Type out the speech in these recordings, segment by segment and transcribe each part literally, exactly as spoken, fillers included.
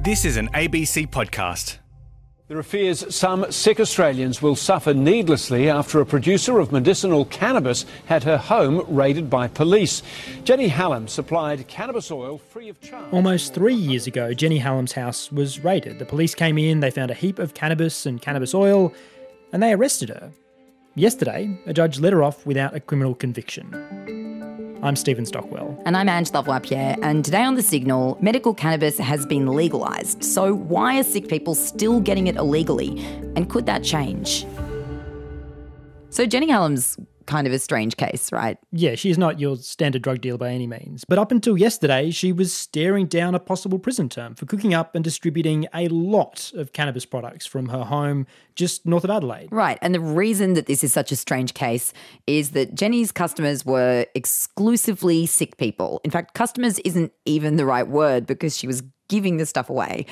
This is an A B C podcast. There are fears some sick Australians will suffer needlessly after a producer of medicinal cannabis had her home raided by police. Jennifer Hallam supplied cannabis oil free of charge. Almost three years ago, Jennifer Hallam's house was raided. The police came in, they found a heap of cannabis and cannabis oil, and they arrested her. Yesterday, a judge let her off without a criminal conviction. I'm Stephen Stockwell. And I'm Ange Lavoie-Pierre. And today on The Signal, medical cannabis has been legalised. So why are sick people still getting it illegally? And could that change? So Jennifer Hallam's kind of a strange case, right? Yeah, she's not your standard drug dealer by any means. But up until yesterday, she was staring down a possible prison term for cooking up and distributing a lot of cannabis products from her home just north of Adelaide. Right, and the reason that this is such a strange case is that Jenny's customers were exclusively sick people. In fact, customers isn't even the right word because she was giving the stuff away.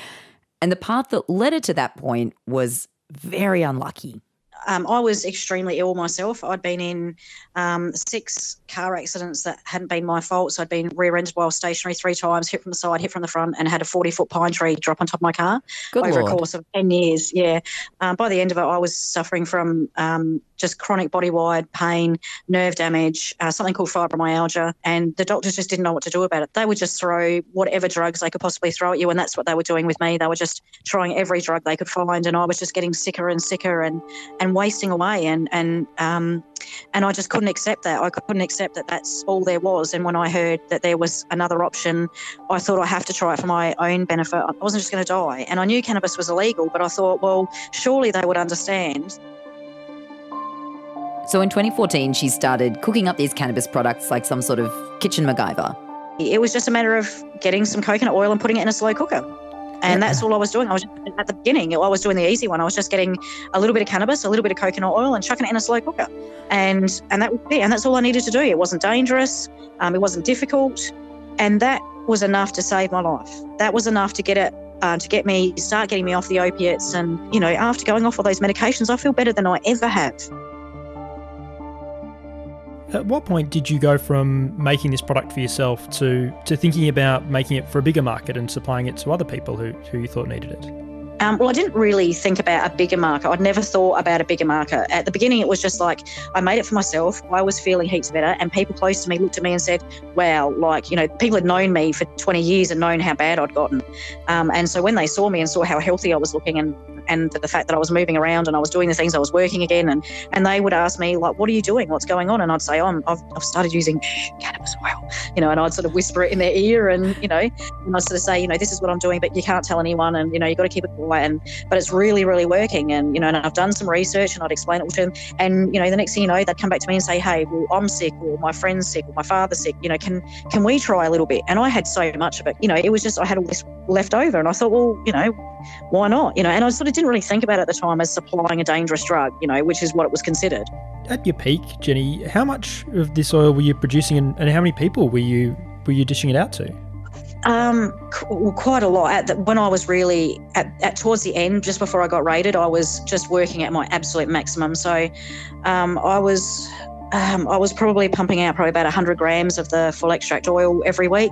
And the path that led her to that point was very unlucky. Um, I was extremely ill myself. I'd been in um, six car accidents that hadn't been my fault. So I'd been rear-ended while stationary three times, hit from the side, hit from the front, and had a forty-foot pine tree drop on top of my car Good over Lord. a course of ten years. Yeah. Um, by the end of it, I was suffering from um, just chronic body-wide pain, nerve damage, uh, something called fibromyalgia, and the doctors just didn't know what to do about it. They would just throw whatever drugs they could possibly throw at you, and that's what they were doing with me. They were just trying every drug they could find, and I was just getting sicker and sicker and, and And wasting away, and and um, and I just couldn't accept that. I couldn't accept that that's all there was. And when I heard that there was another option, I thought I have to try it for my own benefit. I wasn't just going to die. And I knew cannabis was illegal, but I thought, well, surely they would understand. So in twenty fourteen, she started cooking up these cannabis products like some sort of kitchen MacGyver. It was just a matter of getting some coconut oil and putting it in a slow cooker. And that's all I was doing. I was at the beginning, I was doing the easy one. I was just getting a little bit of cannabis, a little bit of coconut oil, and chucking it in a slow cooker. And and that was it. And that's all I needed to do. It wasn't dangerous. Um, it wasn't difficult. And that was enough to save my life. That was enough to get it, uh, to get me, start getting me off the opiates. And, you know, after going off all those medications, I feel better than I ever have. At what point did you go from making this product for yourself to, to thinking about making it for a bigger market and supplying it to other people who, who you thought needed it? Um, well, I didn't really think about a bigger market. I'd never thought about a bigger market. At the beginning, it was just like, I made it for myself. I was feeling heaps better. And people close to me looked at me and said, wow, like, you know, people had known me for twenty years and known how bad I'd gotten. Um, and so when they saw me and saw how healthy I was looking, and and the fact that I was moving around and I was doing the things, I was working again. And, and they would ask me, like, what are you doing? What's going on? And I'd say, oh, I'm, I've, I've started using cannabis oil, you know, and I'd sort of whisper it in their ear and, you know, and I'd sort of say, you know, this is what I'm doing, but you can't tell anyone, and, you know, you've got to keep it quiet. And, but it's really, really working. And, you know, and I've done some research, and I'd explain it all to them. And, you know, the next thing you know, they'd come back to me and say, hey, well, I'm sick, or my friend's sick, or my father's sick, you know, can, can we try a little bit? And I had so much of it, you know, it was just, I had all this left over, and I thought, well, you know, why not? You know, and I sort of didn't really think about it at the time as supplying a dangerous drug, you know, which is what it was considered. At your peak, Jenny, how much of this oil were you producing, and, and how many people were you were you dishing it out to? Um, well, quite a lot. At the, when I was really at, at towards the end, just before I got raided, I was just working at my absolute maximum. So, um, I was. Um, I was probably pumping out probably about one hundred grams of the full extract oil every week,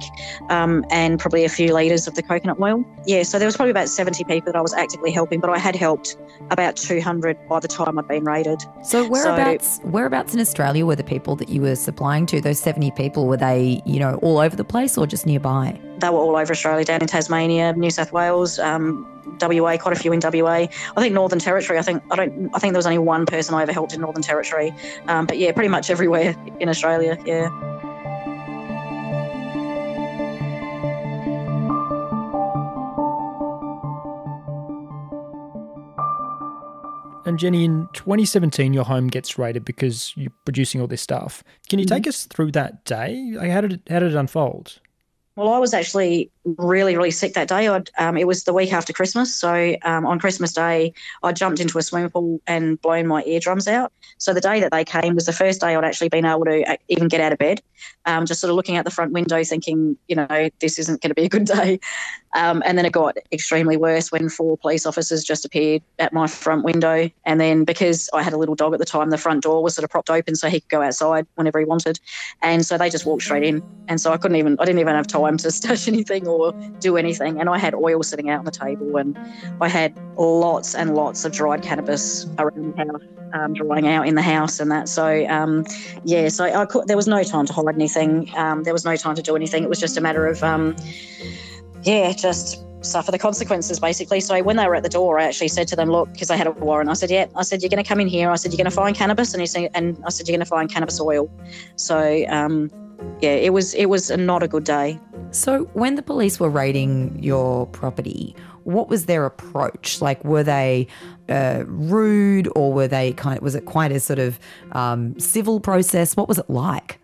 um, and probably a few litres of the coconut oil. Yeah, so there was probably about seventy people that I was actively helping, but I had helped about two hundred by the time I'd been raided. So whereabouts so, whereabouts in Australia were the people that you were supplying to? Those seventy people, were they, you know, all over the place or just nearby? They were all over Australia, down in Tasmania, New South Wales, um, W A, quite a few in W A. I think Northern Territory. I think I don't. I think there was only one person I ever helped in Northern Territory. Um, but yeah, pretty much everywhere in Australia. Yeah. And Jenny, in twenty seventeen, your home gets raided because you're producing all this stuff. Can you mm-hmm. take us through that day? Like, how did it, how did it unfold? Well, I was actually really, really sick that day. I'd, um, it was the week after Christmas. So um, on Christmas Day, I jumped into a swimming pool and blown my eardrums out. So the day that they came was the first day I'd actually been able to even get out of bed, um, just sort of looking out the front window thinking, you know, this isn't going to be a good day. Um, and then it got extremely worse when four police officers just appeared at my front window. And then because I had a little dog at the time, the front door was sort of propped open so he could go outside whenever he wanted. And so they just walked straight in. And so I couldn't even, I didn't even have time to stash anything or do anything. And I had oil sitting out on the table, and I had lots and lots of dried cannabis around the house, um, drying out in the house and that. So, um, yeah, so I could, there was no time to hide anything. Um, there was no time to do anything. It was just a matter of... Um, Yeah, just suffer the consequences, basically. So when they were at the door, I actually said to them, look, because they had a warrant, I said, yeah, I said, you're going to come in here. I said, you're going to find cannabis. And he said, and I said, you're going to find cannabis oil. So, um, yeah, it was it was not a good day. So when the police were raiding your property, what was their approach? Like, were they uh, rude, or were they kind of, was it quite a sort of um, civil process? What was it like?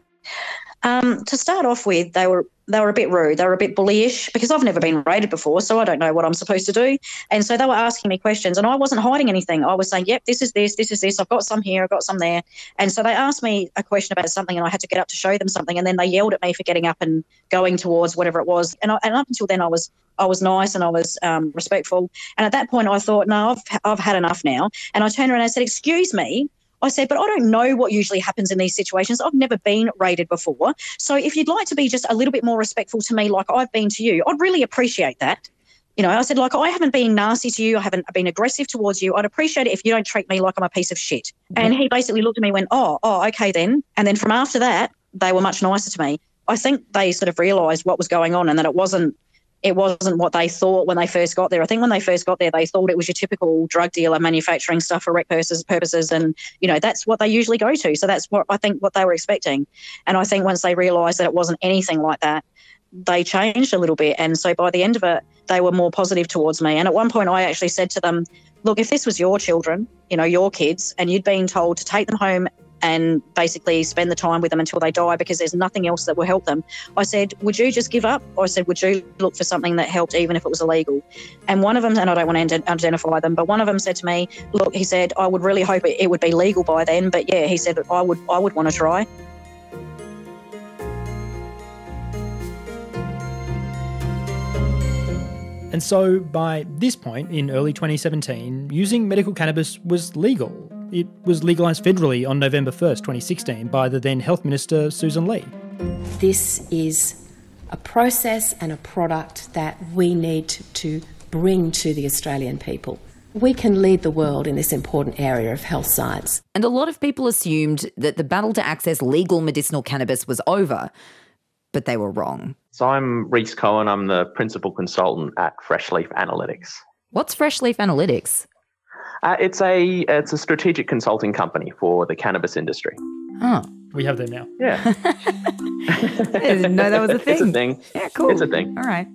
Um, to start off with, they were they were a bit rude. They were a bit bullyish because I've never been raided before, so I don't know what I'm supposed to do. And so they were asking me questions, and I wasn't hiding anything. I was saying, yep, this is this, this is this. I've got some here, I've got some there. And so they asked me a question about something, and I had to get up to show them something, and then they yelled at me for getting up and going towards whatever it was. And, I, and up until then, I was I was nice and I was um, respectful. And at that point, I thought, no, I've I've had enough now. And I turned around and I said, excuse me. I said, but I don't know what usually happens in these situations. I've never been raided before. So if you'd like to be just a little bit more respectful to me like I've been to you, I'd really appreciate that. You know, I said, like, I haven't been nasty to you. I haven't been aggressive towards you. I'd appreciate it if you don't treat me like I'm a piece of shit. And he basically looked at me and went, oh, oh, okay then. And then from after that, they were much nicer to me. I think they sort of realised what was going on and that it wasn't, It wasn't what they thought when they first got there. I think when they first got there, they thought it was your typical drug dealer manufacturing stuff for rec purposes, and, you know, that's what they usually go to. So that's what I think what they were expecting. And I think once they realised that it wasn't anything like that, they changed a little bit. And so by the end of it, they were more positive towards me. And at one point I actually said to them, look, if this was your children, you know, your kids, and you'd been told to take them home and basically spend the time with them until they die because there's nothing else that will help them. I said, would you just give up? Or I said, would you look for something that helped even if it was illegal? And one of them, and I don't want to identify them, but one of them said to me, look, he said, I would really hope it would be legal by then. But yeah, he said, I would, I would want to try. And so by this point in early twenty seventeen, using medical cannabis was legal. It was legalised federally on November first, twenty sixteen, by the then Health Minister, Susan Lee. This is a process and a product that we need to bring to the Australian people. We can lead the world in this important area of health science. And a lot of people assumed that the battle to access legal medicinal cannabis was over, but they were wrong. So I'm Rhys Cohen. I'm the principal consultant at Fresh Leaf Analytics. What's Fresh Leaf Analytics? Uh, it's a it's a strategic consulting company for the cannabis industry. Oh, we have them now. Yeah. I didn't know that was a thing. It's a thing. Yeah, cool. It's a thing. All right.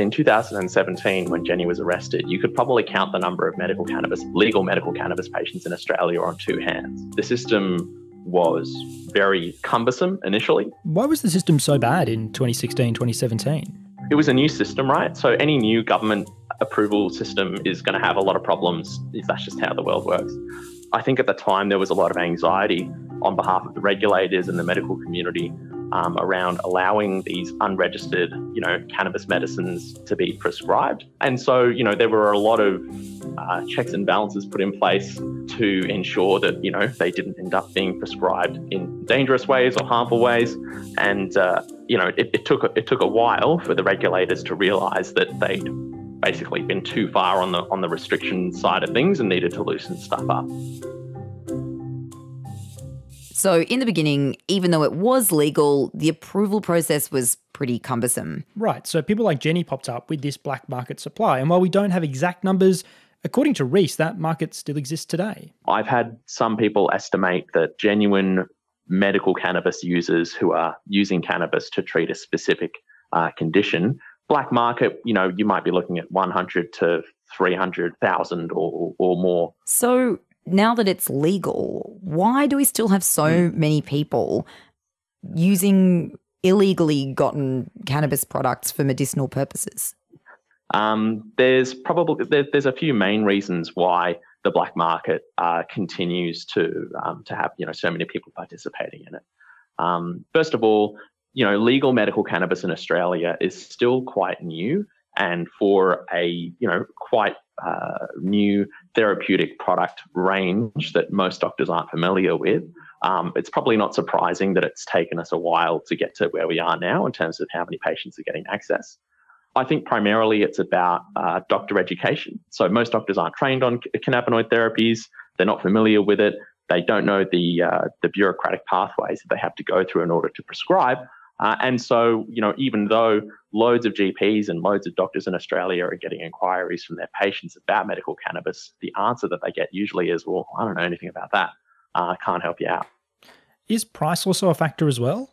In two thousand seventeen, when Jenny was arrested, you could probably count the number of medical cannabis, legal medical cannabis patients in Australia on two hands. The system was very cumbersome initially. Why was the system so bad in twenty sixteen, twenty seventeen? It was a new system, right? So any new government approval system is going to have a lot of problems. That's just how the world works. I think at the time there was a lot of anxiety on behalf of the regulators and the medical community um, around allowing these unregistered, you know, cannabis medicines to be prescribed. And so, you know, there were a lot of uh, checks and balances put in place to ensure that, you know, they didn't end up being prescribed in dangerous ways or harmful ways. And, uh, you know, it, it took it took a while for the regulators to realise that they'd basically been too far on the on the restriction side of things and needed to loosen stuff up. So in the beginning, even though it was legal, the approval process was pretty cumbersome. Right. So people like Jenny popped up with this black market supply. And while we don't have exact numbers, according to Rhys, that market still exists today. I've had some people estimate that genuine medical cannabis users who are using cannabis to treat a specific uh, condition, black market, you know, you might be looking at one hundred to three hundred thousand or, or more. So now that it's legal, why do we still have so many people using illegally gotten cannabis products for medicinal purposes? Um, there's probably there, there's a few main reasons why the black market uh, continues to um, to have, you know, so many people participating in it. Um, first of all, you know, legal medical cannabis in Australia is still quite new, and for a, you know, quite uh, new therapeutic product range that most doctors aren't familiar with, um, it's probably not surprising that it's taken us a while to get to where we are now in terms of how many patients are getting access. I think primarily it's about uh, doctor education. So most doctors aren't trained on cannabinoid therapies. They're not familiar with it. They don't know the uh, the bureaucratic pathways that they have to go through in order to prescribe. Uh, and so, you know, even though loads of G Ps and loads of doctors in Australia are getting inquiries from their patients about medical cannabis, the answer that they get usually is, well, I don't know anything about that. I uh, can't help you out. Is price also a factor as well?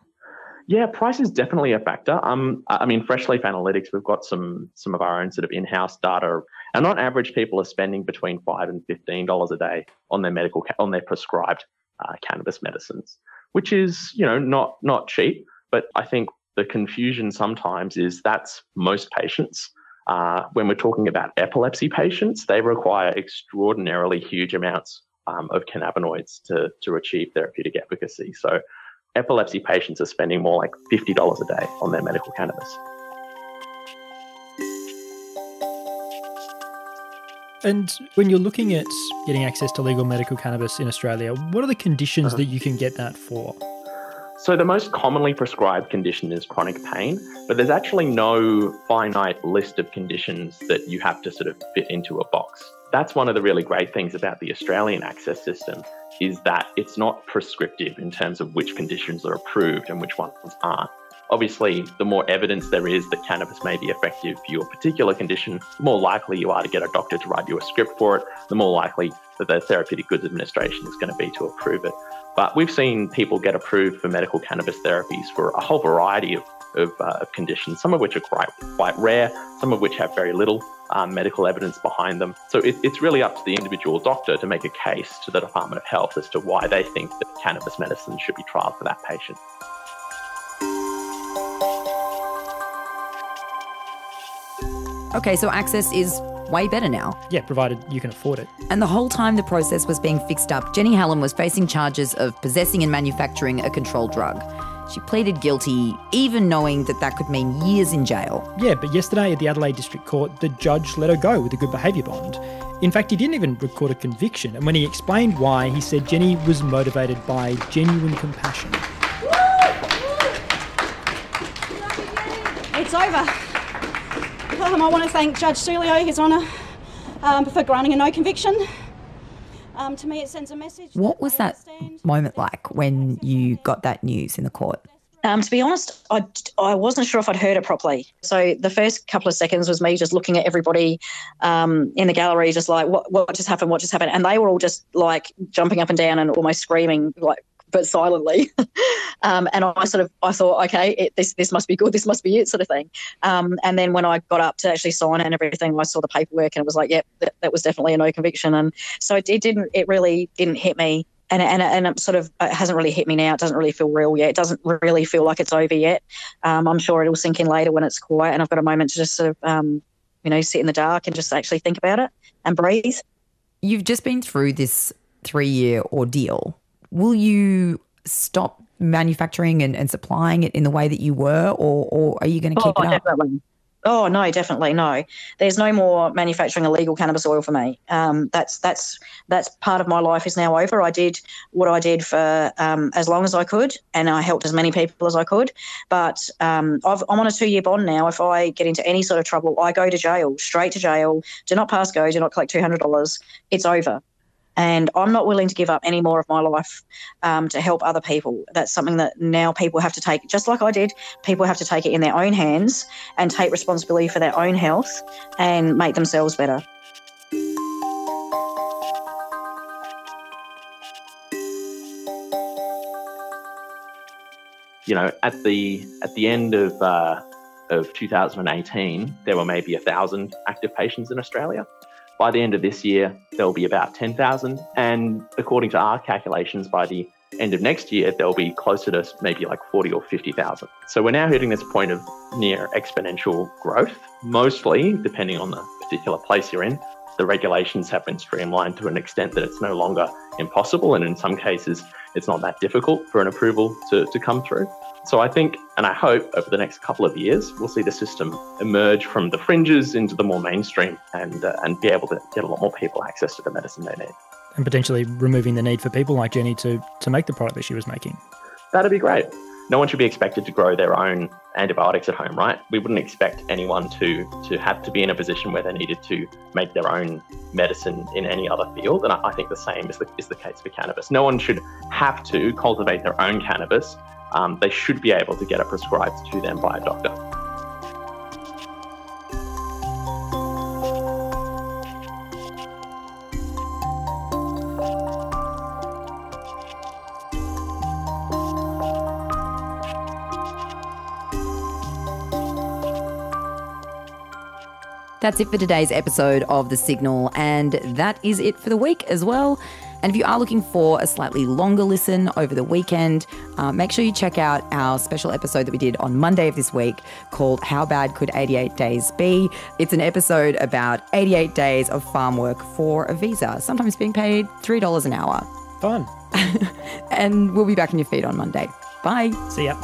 Yeah, price is definitely a factor. Um, I mean, Fresh Leaf Analytics, we've got some some of our own sort of in-house data, and on average, people are spending between five and fifteen dollars a day on their medical on their prescribed uh, cannabis medicines, which is, you know, not not cheap. But I think the confusion sometimes is that's most patients. Uh, when we're talking about epilepsy patients, they require extraordinarily huge amounts um, of cannabinoids to to achieve therapeutic efficacy. So epilepsy patients are spending more like fifty dollars a day on their medical cannabis. And when you're looking at getting access to legal medical cannabis in Australia, what are the conditions uh-huh. that you can get that for? So the most commonly prescribed condition is chronic pain, but there's actually no finite list of conditions that you have to sort of fit into a box. That's one of the really great things about the Australian access system, is that it's not prescriptive in terms of which conditions are approved and which ones aren't. Obviously, the more evidence there is that cannabis may be effective for your particular condition, the more likely you are to get a doctor to write you a script for it, the more likely that the Therapeutic Goods Administration is going to be to approve it. But we've seen people get approved for medical cannabis therapies for a whole variety of, of, uh, of conditions, some of which are quite, quite rare, some of which have very little um, medical evidence behind them. So it, it's really up to the individual doctor to make a case to the Department of Health as to why they think that cannabis medicine should be trialled for that patient. Okay, so access is way better now. Yeah, provided you can afford it. And the whole time the process was being fixed up, Jenny Hallam was facing charges of possessing and manufacturing a controlled drug. She pleaded guilty, even knowing that that could mean years in jail. Yeah, but yesterday at the Adelaide District Court, the judge let her go with a good behaviour bond. In fact, he didn't even record a conviction. And when he explained why, he said Jenny was motivated by genuine compassion. Woo! Woo! It's over. Um, I want to thank Judge Sulio, His Honour, um, for granting a no conviction. Um, to me, it sends a message. What was that moment like when you got that news in the court? Um, to be honest, I, I wasn't sure if I'd heard it properly. So the first couple of seconds was me just looking at everybody um, in the gallery, just like, what, what just happened, what just happened? And they were all just like jumping up and down and almost screaming, like, but silently. um, and I sort of, I thought, okay, it, this this must be good, this must be it, sort of thing. Um, and then when I got up to actually sign it and everything, I saw the paperwork and it was like, yep, that, that was definitely a no conviction. And so it, it didn't, it really didn't hit me. And and and it sort of it hasn't really hit me now. It doesn't really feel real yet. It doesn't really feel like it's over yet. Um, I'm sure it'll sink in later when it's quiet and I've got a moment to just sort of, um, you know, sit in the dark and just actually think about it and breathe. You've just been through this three-year ordeal. Will you stop manufacturing and, and supplying it in the way that you were, or, or are you going to keep oh, it up? Definitely. Oh, no, definitely, no. There's no more manufacturing illegal cannabis oil for me. Um, that's that's that's part of my life is now over. I did what I did for um, as long as I could, and I helped as many people as I could. But um, I've, I'm on a two-year bond now. If I get into any sort of trouble, I go to jail, straight to jail. Do not pass go, do not collect two hundred dollars. It's over. And I'm not willing to give up any more of my life um, to help other people. That's something that now people have to take, just like I did, people have to take it in their own hands and take responsibility for their own health and make themselves better. You know, at the at the end of uh, of two thousand eighteen, there were maybe a thousand active patients in Australia. By the end of this year, there'll be about ten thousand. And according to our calculations, by the end of next year, there'll be closer to maybe like forty or fifty thousand. So we're now hitting this point of near exponential growth, mostly depending on the particular place you're in. The regulations have been streamlined to an extent that it's no longer impossible. And in some cases, it's not that difficult for an approval to, to come through. So I think, and I hope over the next couple of years, we'll see the system emerge from the fringes into the more mainstream and, uh, and be able to get a lot more people access to the medicine they need. And potentially removing the need for people like Jenny to, to make the product that she was making. That'd be great. No one should be expected to grow their own antibiotics at home, right? We wouldn't expect anyone to to have to be in a position where they needed to make their own medicine in any other field. And I, I think the same is the, is the case for cannabis. No one should have to cultivate their own cannabis. Um, they should be able to get it prescribed to them by a doctor. That's it for today's episode of The Signal, and that is it for the week as well. And if you are looking for a slightly longer listen over the weekend, uh, make sure you check out our special episode that we did on Monday of this week called How Bad Could eighty-eight days Be? It's an episode about eighty-eight days of farm work for a visa, sometimes being paid three dollars an hour. Fun. And we'll be back in your feed on Monday. Bye. See ya.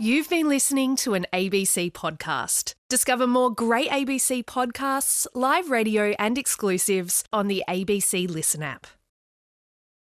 You've been listening to an A B C podcast. Discover more great A B C podcasts, live radio and exclusives on the A B C Listen app.